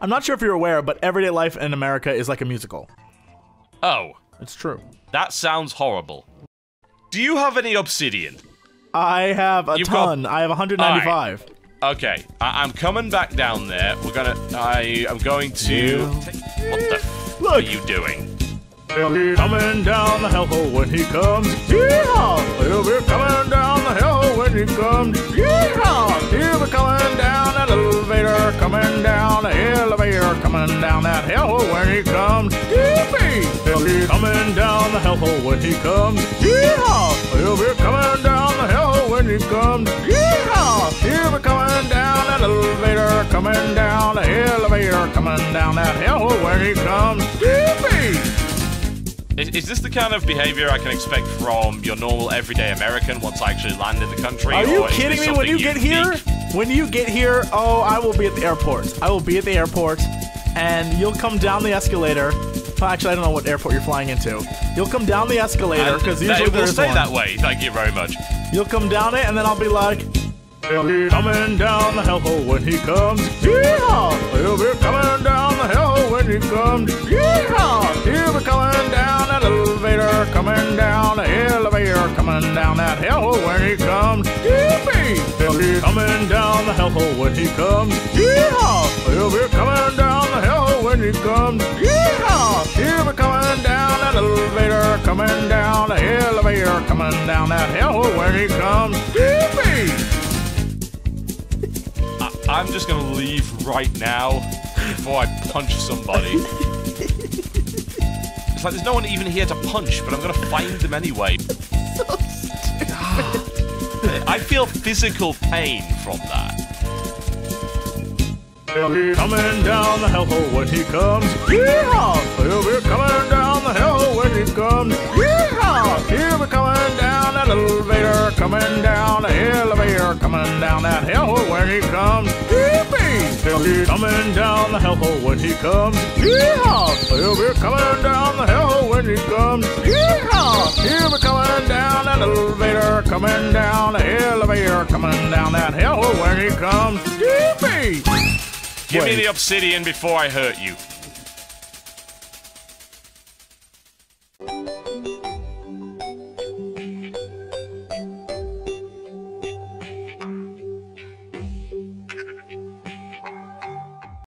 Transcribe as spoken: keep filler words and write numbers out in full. I'm not sure if you're aware, but Everyday Life in America is like a musical. Oh. It's true. That sounds horrible. Do you have any obsidian? I have a You've ton. Got... I have one hundred ninety-five. Right. Okay. I I'm coming back down there. We're gonna... I I'm going to... What the f Look. Are you doing? He'll be coming down the hellhole when he comes. Yeehaw! He'll be coming down the hellhole when he comes. Yeehaw! He'll be coming down that elevator, coming down the elevator, coming down that hellhole when he comes. Yippee! He'll be coming down the hellhole when he comes. Yeehaw! He'll be coming down the hellhole when he comes. Yeehaw! He'll be coming down that elevator, coming down the elevator, coming down that hellhole when he comes. Yippee! Is, is this the kind of behavior I can expect from your normal everyday American once I actually land in the country? Are you kidding me? When you get here, when you get here, oh, I will be at the airport. I will be at the airport, and you'll come down the escalator. Actually, I don't know what airport you're flying into. You'll come down the escalator because usually there's one. It will stay that way. Thank you very much. You'll come down it, and then I'll be like, he'll be coming down the hellhole when he comes. Yeehaw! He'll be coming down the hellhole when he comes. Yeehaw! He'll be coming down. Elevator, coming down the elevator, coming down that hellhole when he comes. Yippee! He'll be coming down the hellhole when he comes. Yeehaw! He'll be coming down the hellhole when he comes. Yeehaw! He'll be coming down that elevator, coming down the elevator, coming down that hellhole when he comes. Yippee! I'm just gonna leave right now before I punch somebody. It's like there's no one even here to punch, but I'm gonna find them anyway. That's so stupid. I feel physical pain from that. He'll be coming down the hellhole when he comes. Yeehaw! He'll be coming down the hellhole when he comes. Yeehaw! He'll be coming down that elevator, coming down the elevator, coming down that hellhole when he comes. He'll be coming down the hellhole when he comes. Yeehaw! He'll be coming down the hellhole when he comes. Yeehaw! He'll be coming down that elevator, coming down the elevator, coming down that hellhole when he comes. Yippee! Give Wait. me the obsidian before I hurt you.